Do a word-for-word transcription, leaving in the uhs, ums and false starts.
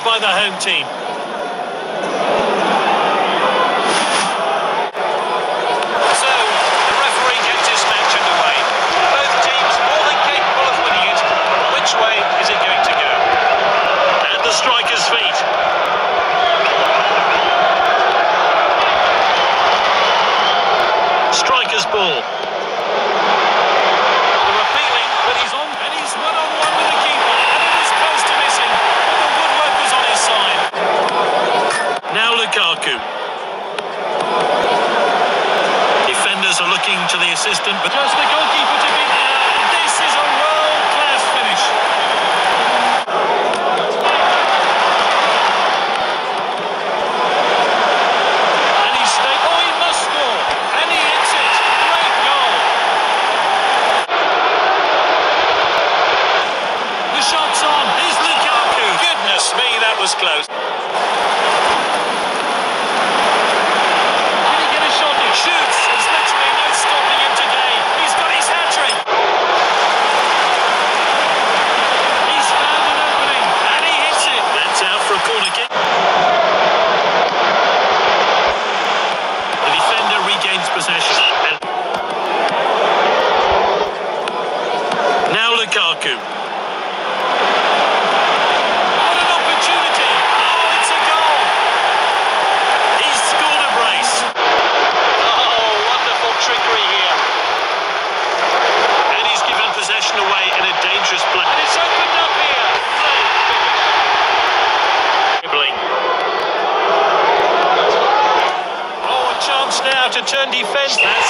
scored by the home team. So, the referee gets his match underway. Both teams more than capable of winning it. Which way is it going to go? And the striker's feet. Striker's ball. Lukaku. Defenders are looking to the assistant, but just the goalkeeper to be there. This is a world-class finish. And he stayed. Oh, he must score. And he hits it. Great goal. The shot's on. He's Lukaku. Goodness me, that was close. Lukaku. What an opportunity! Oh, it's a goal! He's scored a brace. Oh, wonderful trickery here. And he's given possession away in a dangerous play. And it's opened up here. Oh, a chance now to turn defence. That's